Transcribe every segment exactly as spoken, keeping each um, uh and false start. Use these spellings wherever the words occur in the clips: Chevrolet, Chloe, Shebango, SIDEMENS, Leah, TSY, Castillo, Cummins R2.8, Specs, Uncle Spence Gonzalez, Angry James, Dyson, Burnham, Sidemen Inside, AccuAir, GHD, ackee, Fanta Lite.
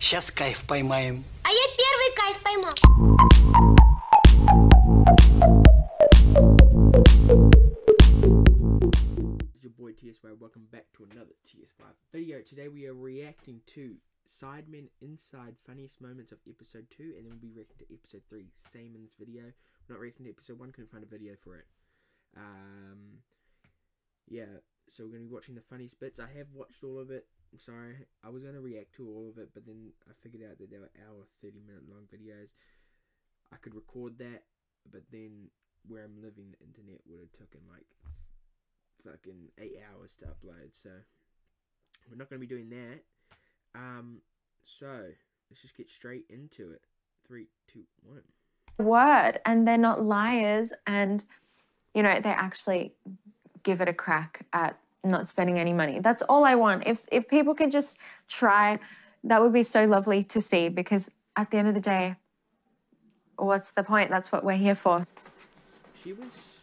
Сейчас кайф поймаем. А я первый кайф поймал. This is your boy T S Y. Welcome back to another T S Y video. Today we are reacting to Sidemen Inside funniest moments of episode two, and then we'll be reacting to episode three. Same in this video. We're not reacting to episode one. Couldn't find a video for it. Um, yeah. So we're gonna be watching the funniest bits. I have watched all of it. I'm sorry, I was gonna react to all of it, but then I figured out that they were hour thirty minute long videos. I could record that, but then where I'm living, the internet would have taken like fucking eight hours to upload. So we're not gonna be doing that. Um, so let's just get straight into it. Three, two, one. Word, and they're not liars, and you know they actually give it a crack at not spending any money. That's all I want. If if people could just try, that would be so lovely to see, because at the end of the day, what's the point? That's what we're here for.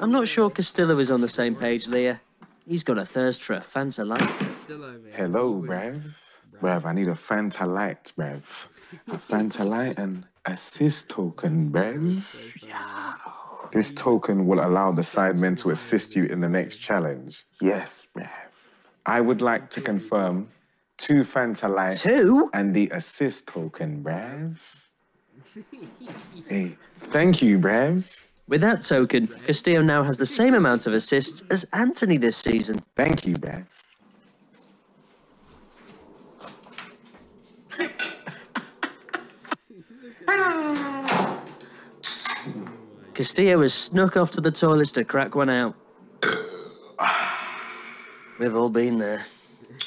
I'm not sure Castillo is on the same page, Leah. He's got a thirst for a Fanta Lite. Hello, bruv. Bruv, I need a Fanta Lite, bruv. A Fanta Lite and assist token, bruv. Yeah. This token will allow the Sidemen to assist you in the next challenge. Yes, bruv. I would like to confirm two Fanta Lights. Two? And the assist token, bruv. Hey, thank you, bruv. With that token, Castillo now has the same amount of assists as Anthony this season. Thank you, bruv. Castillo has snuck off to the toilets to crack one out. We've all been there.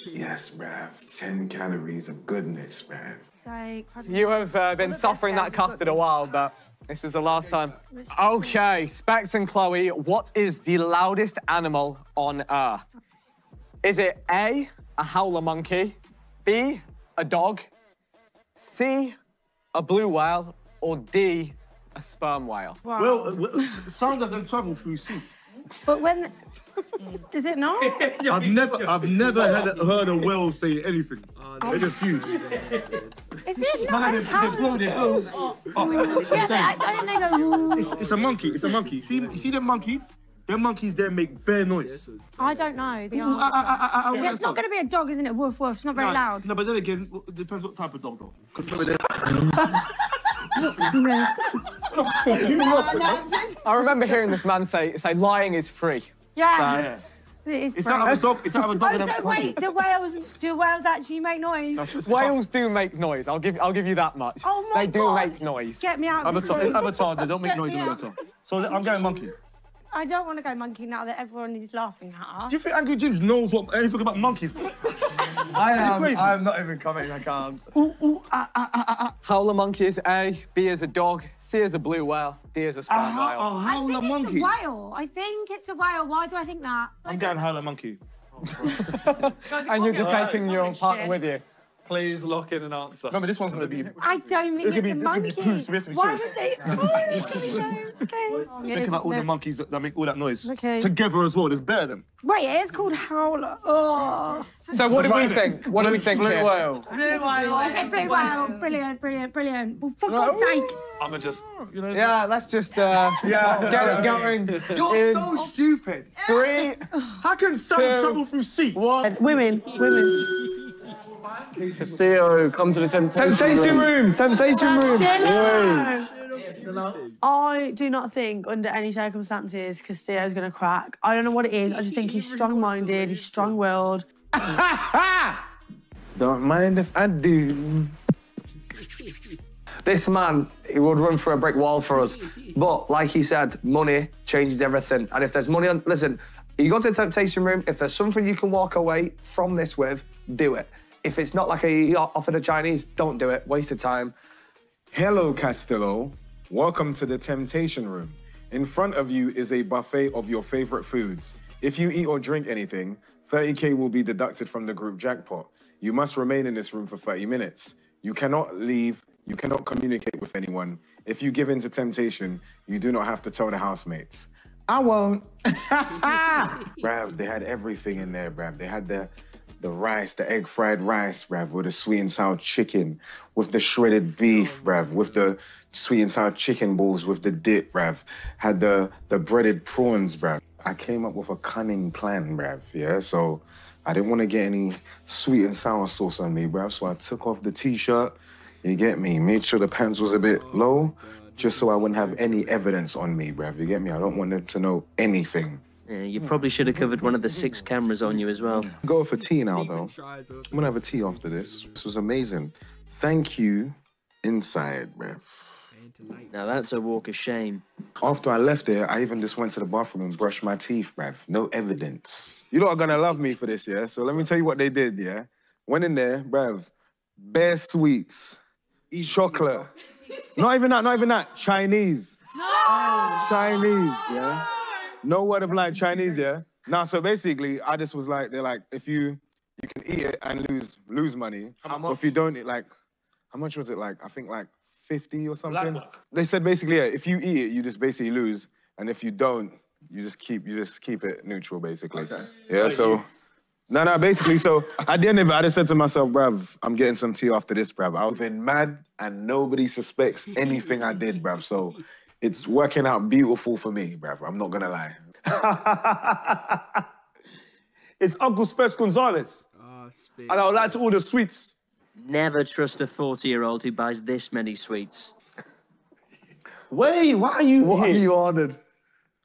Yes, bruv. Ten calories of goodness, bruv. Like, you have uh, been suffering that custard a while, but this is the last time. Okay, Specs and Chloe, what is the loudest animal on Earth? Is it A, a howler monkey, B, a dog, C, a blue whale, or D, a sperm whale? Wow. Well, sound doesn't travel through soup. But when... Does it not? I've never, I've never heard, heard a whale say anything. Oh, they just huge. Is it not? Man, how... they blow, they blow. Oh. Oh. Yeah, but I don't know. It's, it's a monkey, it's a monkey. See, you see them monkeys? Them monkeys there make bare noise. I don't know. Ooh, I, I, I, I, yeah, it's not going to be a dog, isn't it? Woof, woof. It's not very no, loud. No, but then again, it depends what type of dog, though. Because... I remember hearing this man say, say lying is free. Yeah. So, yeah. It is it's out of a dog. It's out of a dog. Oh, so wait, do whales, do whales actually make noise? Whales do make noise. I'll give, I'll give you that much. Oh my God. They do make noise. Get me out of the room. Avatar, they don't make noise in Avatar. So I'm going monkey. I don't want to go monkey now that everyone is laughing at us. Do you think Angry James knows what, anything about monkeys? I am, I am not even commenting, I can't. Ooh, ooh, ah, ah, ah, ah. Howler monkey is A, B is a dog, C is a blue whale, D is a sperm whale. Oh, howler monkey. I think it's a whale. I think it's a whale. Why do I think that? I'm going howler monkey. Oh, and you're just taking your own partner with you. Please lock in an answer. Remember, this one's going to be... I don't mean it's a be, monkey. This be, we have to be Why serious. Why would they... Oh, okay. Think about all the monkeys that, that make all that noise. Okay. Together as well, there's better than. Wait, it is called howler. Oh. So what do we think? What do we think here? Blue whale. Blue whale. I said blue whale. Brilliant, brilliant, brilliant. Well, for God's sake. I'm going to just... You know, yeah, let's just uh, yeah. get it going. You're in so stupid. Three, How can someone travel through sea? One. Women, women. Castillo, come to the temptation, temptation room. room. Temptation room. room. I do not think, under any circumstances, Castillo's going to crack. I don't know what it is. I just think he's strong-minded. He's strong-willed. Don't mind if I do. This man, he would run through a brick wall for us. But like he said, money changes everything. And if there's money on, listen, you go to the temptation room. If there's something you can walk away from this with, do it. If it's not like a offered a Chinese, don't do it. Waste of time. Hello, Castillo. Welcome to the temptation room. In front of you is a buffet of your favorite foods. If you eat or drink anything, thirty K will be deducted from the group jackpot. You must remain in this room for thirty minutes. You cannot leave. You cannot communicate with anyone. If you give in to temptation, you do not have to tell the housemates. I won't. Brab, they had everything in there, brab. They had their... The rice, the egg fried rice, bruv, with the sweet and sour chicken, with the shredded beef, bruv, with the sweet and sour chicken balls, with the dip, bruv. Had the, the breaded prawns, bruv. I came up with a cunning plan, bruv, yeah? So I didn't want to get any sweet and sour sauce on me, bruv, so I took off the T-shirt, you get me? Made sure the pants was a bit low, just so I wouldn't have any evidence on me, bruv, you get me? I don't want them to know anything. Yeah, you probably should have covered one of the six cameras on you as well. Go for tea now, though. I'm gonna have a tea after this. This was amazing. Thank you, Inside, bruv. Now that's a walk of shame. After I left there, I even just went to the bathroom and brushed my teeth, bruv. No evidence. You lot are gonna love me for this, yeah? So let me tell you what they did, yeah? Went in there, bruv. Bear sweets. Eat chocolate. Not even that, not even that. Chinese. No! Chinese, yeah? No word of like Chinese, yeah? Now, so basically, I just was like, they're like, if you you can eat it and lose lose money. How much? Or if you don't, it like, how much was it like? I think like fifty or something. Black. They said basically, yeah, if you eat it, you just basically lose. And if you don't, you just keep you just keep it neutral, basically. Okay. Yeah, like so, you. no, no, basically, so at the end of it, I just said to myself, bruv, I'm getting some tea after this, bruv. I've been mad and nobody suspects anything I did, bruv. So it's working out beautiful for me, bruv. I'm not gonna lie. It's Uncle Spence Gonzalez. Oh, and I would like to order sweets. Never trust a forty-year-old who buys this many sweets. Wait, why are you What here? Are you ordered?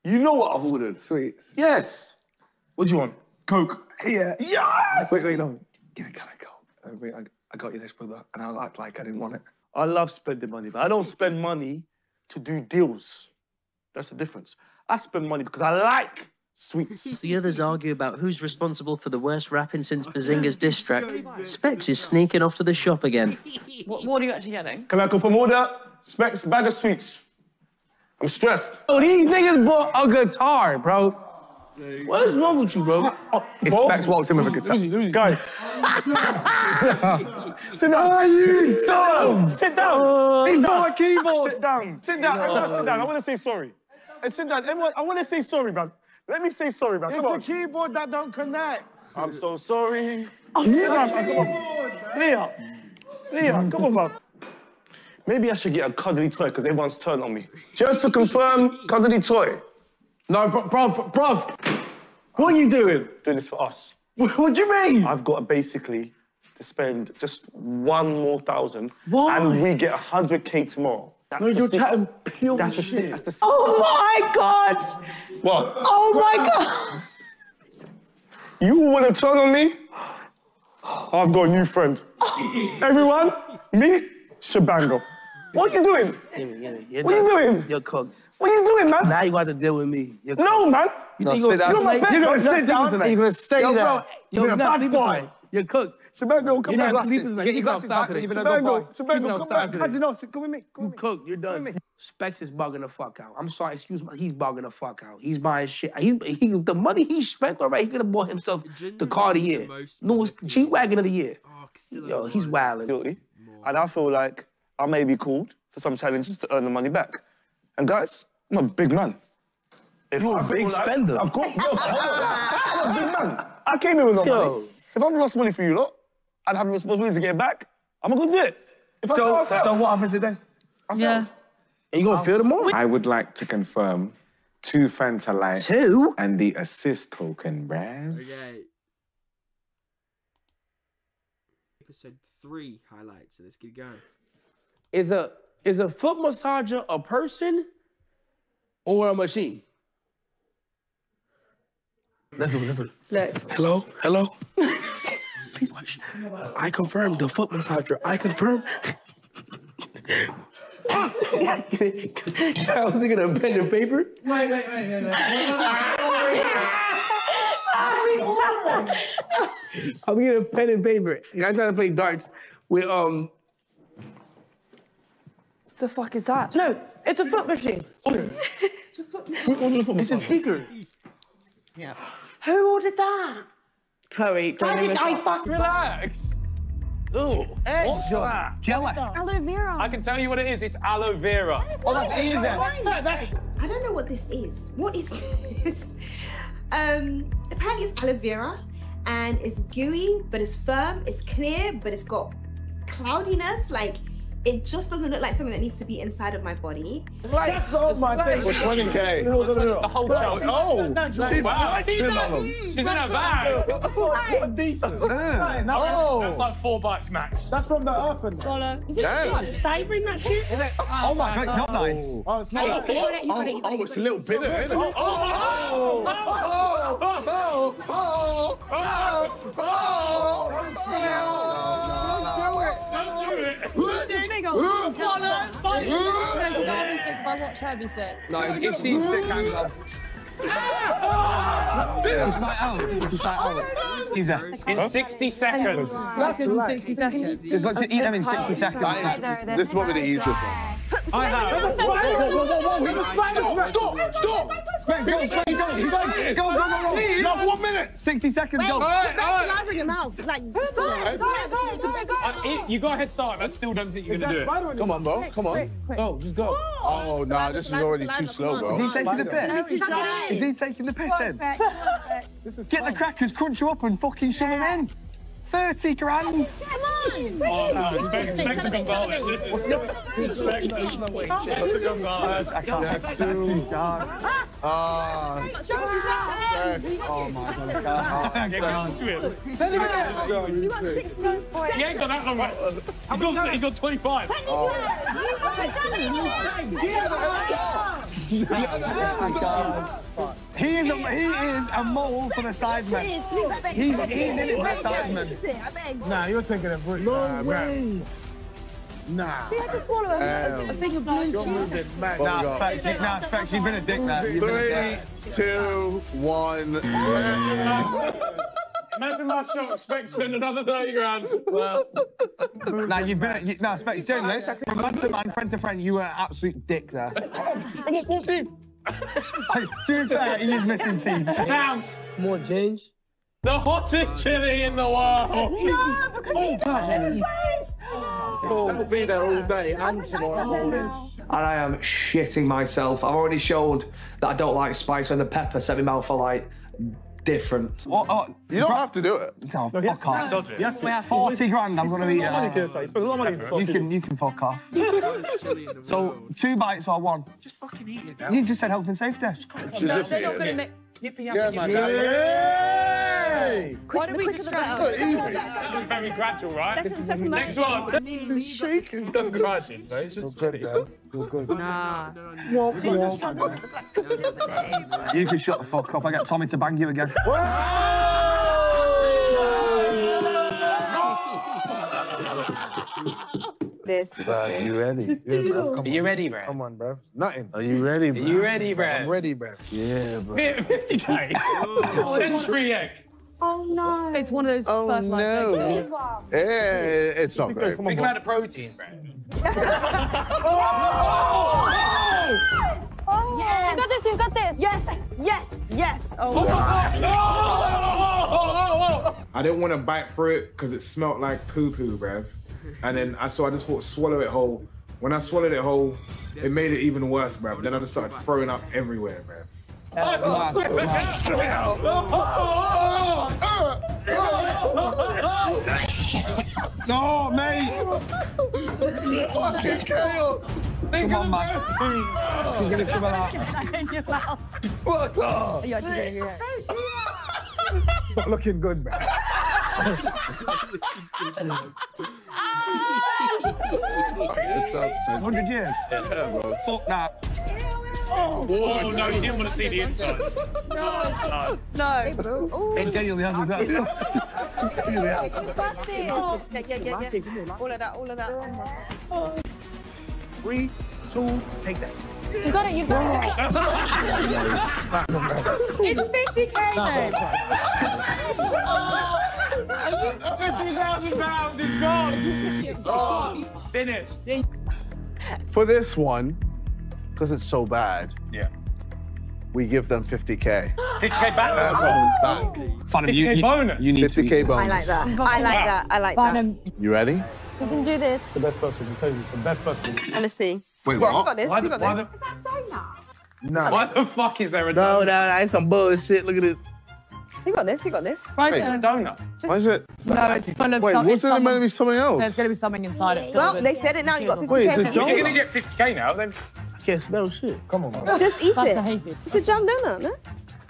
You know what I've ordered. Sweets. Yes. What do you want? Coke. Yeah. Yes! Wait, wait, no. Can I, can I go? I got you this, brother, and I act like I didn't want it. I love spending money, but I don't spend money to do deals. That's the difference. I spend money because I like sweets. The others argue about who's responsible for the worst rapping since Bazinga's diss track. Specs is sneaking off to the shop again. What, what are you actually getting? Can I confirm order? Specs, bag of sweets. I'm stressed. Oh, these niggas bought a guitar, bro. What is wrong with you, bro? Oh, if bro? Specs walks in with a guitar. Lose it, lose it. Guys. Sit down. Sit down. Sit down. Sit down. Keyboard. Sit down. Sit down. No. I sit down. I want to say sorry. I sit down. Everyone, I want to say sorry, bro. Let me say sorry, bro. It's the on. keyboard that don't connect. I'm so sorry. Oh, sit down, keyboard, come on. Leah. Leah, come on, bro. Maybe I should get a cuddly toy because everyone's turned on me. Just to confirm, cuddly toy. No, bro, bro, bro. What are you doing? Doing this for us. What do you mean? I've got to basically to spend just one more thousand. Why? And we get one hundred K tomorrow. That's no, you're chatting pure that's shit. The, that's the oh my God! What? Oh my God! You want to turn on me? I've got a new friend. Everyone, me, Shebango. What are you doing? You're what done. Are you doing? You're cooked. What are you doing, man? Now you got to deal with me. You're no, man. You no, think you're my best. You're going to sit down and you're going to stay yo, there. Bro, you're, you're not boy. You're cooked. Shebango, come back. Get your glasses back. Shebango, Shebango, come back. Come with me. Come you me. Cooked. You're done. Specs is bugging the fuck out. I'm sorry, excuse me. He's bugging the fuck out. He's buying shit. He, he, the money he spent already, he could have bought himself the car of the year. No, G-Wagon of the year. Yo, he's wilding. And I feel like I may be called for some challenges to earn the money back. And guys, I'm a big man. If You're I a big spender. Like, I'm, called, yo, I'm a big man. I came in with no money. So if I've lost money for you lot, I'd have the responsibility to get it back. I'm gonna go do it. If so, I failed, so what happened today? I yeah. Are you gonna um, feel the moment? I would like to confirm two Fanta Lite two? and the assist token, bruv. Okay. Episode three highlights, so let's get going. Is a is a foot massager a person or a machine? Let's do it, let's do it. Look. Hello, hello. Please watch. I confirm the foot massager. I confirm. I was thinking of pen and paper. Wait, wait, wait, wait, wait. I'm getting a pen and paper. I'm trying to play darts with um. The fuck is that? No, it's a foot machine. It's a foot machine. It's a speaker. Yeah. Who ordered that? Chloe, don't Why did I fuck? Relax. Ooh. Egg. What's that? Jelly. Aloe vera. I can tell you what it is. It's aloe vera. That oh, that's easy. That's, that, that's... I don't know what this is. What is this? Um, apparently it's aloe vera. and it's gooey, but it's firm, it's clear, but it's got cloudiness. Like, it just doesn't look like something that needs to be inside of my body. Like, that's not my thing. For twenty K. No, no, no. The whole child. Oh, no, she's she's in her bag. That's not decent. Oh. That's like four bucks max. That's from the orphan. Is it savouring that shit? Oh my God, not nice. Oh, it's not. Oh, it's a little bitter, isn't it? Oh, oh, oh, oh, oh, oh, oh. Don't do it. Don't do it. I watch her be sick. No, if she's sick, I'm not. It's my own. It's my own. He's a, in sixty seconds. That's in sixty seconds. You've got to eat them in sixty seconds. This is what we're going to use this one. I have. Whoa, whoa, whoa, whoa. Stop, stop, stop. Go, go, go, go. No, one minute. sixty seconds, go. That's in your mouth. Like, go, go, go, go, go. You got a head start, but I still don't think you're going to do it. Come on, bro. Come on. Oh, just go. Oh, no, this is already too slow, bro. Is he taking the piss? Is he taking the piss in? Get the crackers, crunch you up, and fucking shove them in. thirty grand! Come on! Oh, no, Specs and Gonzalez. What's going on? Specs and Gonzalez. I can't. That's too dark. Ah. Oh, my God. Get on to it. Send him in. You got six months. He ain't got that long, right? He's got twenty-five. Oh. Yeah, God. He is a, he is a mole for the Sidemen. He's eating it for the Sidemen. Nah, you're taking a break. No way. Nah. She had to swallow a, a thing of blue cheese. Nah, Specs, nah, Specs, you've been a dick, man. Three, two, one. Imagine my shot, Specs spend another thirty grand. Well. Now, you've been at, you, now, Specs, generally, from man to man, friend to friend, you were an absolute dick there. I just walked in. Dude, he's missing teeth. Pounds. More change. The hottest chili in the world. No, because oh, he doesn't give his face. Oh, I'll be there all day and tomorrow. And I am shitting myself. I've already showed that I don't like spice when the pepper set my mouth for like different. What? Oh, you don't have to do it. No, no fuck off. Dodge it. Yes, forty grand, I'm going to eat it. You can, you can fuck off. So, two bites or one? Just fucking eat it now. You just said health and safety. Just just they're not going to make... Yeah, man. Yay! Why don't we just try out? That was very gradual, right? Next one. Don't graduate, mate. It's just pretty. You're good. Nah. You can shut the fuck up. I get Tommy to bang you again. This. Bro, are you ready? Yeah, bro. Are you ready, bro? Come on, bro. Nothing. Are you ready, bro? Are you ready, bro? I'm ready, bro. Yeah, bro. fifty K. Century egg. Oh, no. It's one of those oh, fertilized no. eggs. Oh, no. It's not great. Think about the protein, bro. Oh! Oh! Yes. You got this, you've got this. Yes, yes, yes. Oh, oh, yes. oh, oh, oh, oh, oh. I didn't want to bite through it because it smelled like poo-poo, bruv. And then I so I just thought swallow it whole. When I swallowed it whole, it made it even worse, bruv. Then I just started throwing up everywhere, bruv. No, mate! Fucking chaos! Think of the protein! What the? You're doing it. It's not looking good, bruv. one hundred years? Yeah, bro. Fuck that. Oh, oh no, you didn't want to see the inside. No. No. No. It genuinely has as well. Yeah, yeah, yeah, yeah. All of that, all of that. Three, two, take that. You got it, you've got it. It's fifty K, though. Are you fifty thousand pounds? It's gone. Oh, finished. For this one, because it's so bad, yeah, we give them fifty K. fifty K back. Oh. Oh. Back. fifty K you, you, bonus. You need fifty K bonus. I like that. I like that. I like Burnham. that. You ready? You can do this. The best person. You tell you the best person. Let's see. Wait, what? You got this. Why you got the, this. The... Is that donut? No. Why the fuck is there a donut? No, no, no. It's some bullshit. Look at this. You got this, you got this. Right there. Donut. Just... Why is it? No, it's full of Wait, something. Wait, wasn't it meant to be something else? There's going to be something inside it. Well, they said it now, you've got fifty K. Wait, it's a donut. If you're going to get fifty K now, then... I guess no shit. Come on, man. Just eat it. It's a jam donut, no?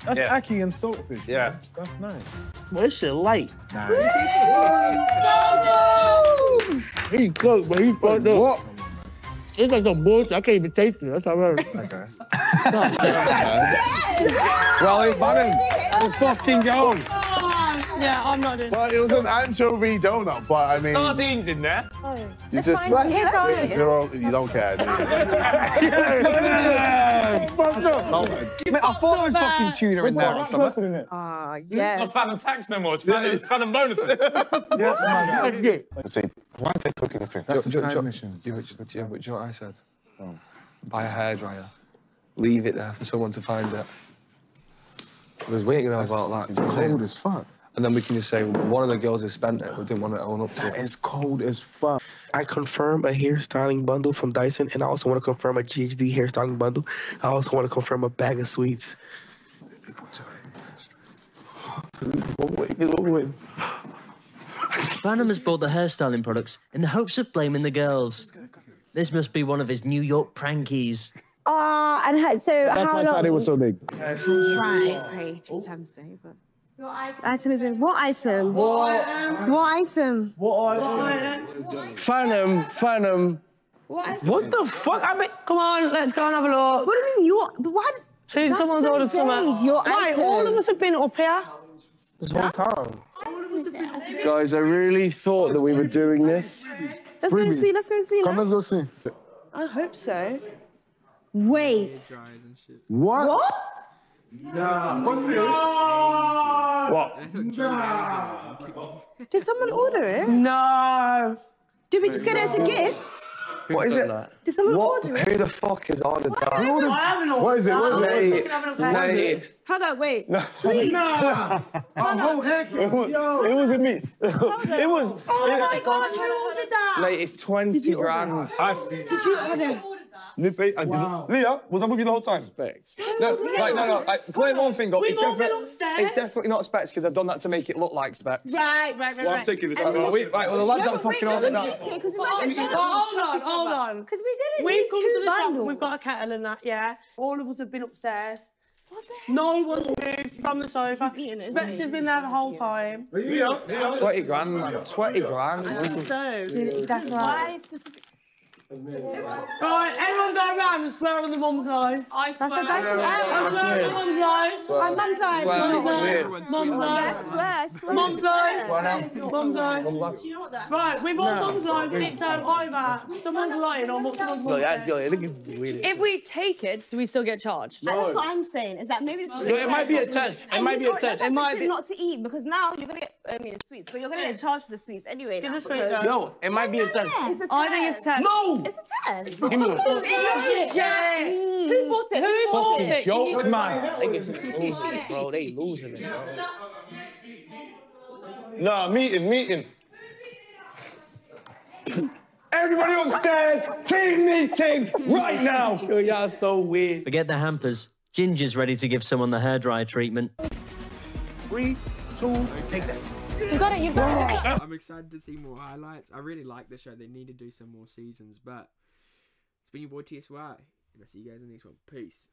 That's yeah. ackee and saltfish. Yeah. Man. That's nice. Well, this shit light. Nice. Woo! He cooked, but he fucked up. What? It's like some bullshit. I can't even taste it. That's how I remember. Okay. Yes! Well, it's buttons. It's fucking gone. Oh, yeah, I'm not in. Well, it was an anchovy donut, but I mean... Sardines in there. Oh. You That's just... Well, you, don't, you don't care, do you? Yeah. You fucked up. No, you mate, I thought there was fucking tuna in there or something. Ah, uh, yeah. It's not Phantom Tax no more. It's Phantom Bonuses. Yes, man. See, why are they cooking the thing? That's the side mission. Do you know what I said? Buy a hairdryer. Leave it there for someone to find it. Because we ain't gonna know about that. Cold as fuck. And then we can just say well, one of the girls has spent it. We didn't want to own up to that it. That is cold as fuck. I confirm a hairstyling bundle from Dyson, and I also want to confirm a G H D hairstyling bundle. I also want to confirm a bag of sweets. Burnham has bought the hairstyling products in the hopes of blaming the girls. This must be one of his New York prankies. Ah, oh, and how, so That's how long? That's why it was so big. Right, three oh. times a day, but... What item? Is what item? What? What item? What item? Phantom, Phantom. What item? What the fuck? I mean, come on, let's go and have a look. What do you mean, your... Why... Hey, That's someone's so ordered something. Your Why, item. all of us have been up here. This whole time. Guys, I really thought that we were doing this. Let's really? go and see, let's go and see. Come, now. let's go see. I hope so. Wait. What? What? No. What's this? What? No. Did someone order it? No. Did we just get it as a gift? What is it? Did someone what? order it? Who the fuck has ordered that? I haven't ordered What is it? What is it? What is it? Hold on, wait. No. Sweet. No. Oh, heck. It wasn't me. It was. Oh my God, who ordered that? Like, it's twenty grand. Did you order it? Nippy and wow. Leah was on with you the whole time. Specs. No, like, no, no. I, play one thing up. It's, defi it's definitely not Specs because I've done that to make it look like Specs. Right, right, right. Well, right. I'm taking this. Right, well, we, right, well, the lads no, aren't fucking on that. Hold on, hold on. Because we didn't. We've come to the shop. We've got a kettle and that. Yeah. All of us have been upstairs. What the heck? No one's moved from the sofa. Specs has been there the whole time. Twenty grand, man. Twenty grand. So that's why specifically. Alright, everyone go around and swear on the mum's line. I swear on the mum's line. I swear on the mum's line. Mum's line. Mum's line. I swear. Mum's line. Mum's line. Do you know what that? Right, we've all mum's line, so either someone's lying or what's someone's lying. If we take it, do we still get charged? That's what I'm saying, is that maybe this is... It might be a test. It might be a test. It might be not to eat, because now you're going to get, I mean, sweets, but you're going to get charged for the sweets anyway. Give the sweets. No, it might be a test. I think it's test. No! It's a test. Give me one. Yeah. Who bought it? Who bought it? Fucking joke, man. They losing it, bro. They losing it, bro. Nah, meeting, meeting. Everybody upstairs, team meeting right now. Yo, y'all so weird. Forget the hampers. Ginger's ready to give someone the hairdryer treatment. Three, two, take that. You got it, you've got it. I'm excited to see more highlights. I really like this show. They need to do some more seasons, but it's been your boy T S Y, and I'll see you guys in the next one. Peace.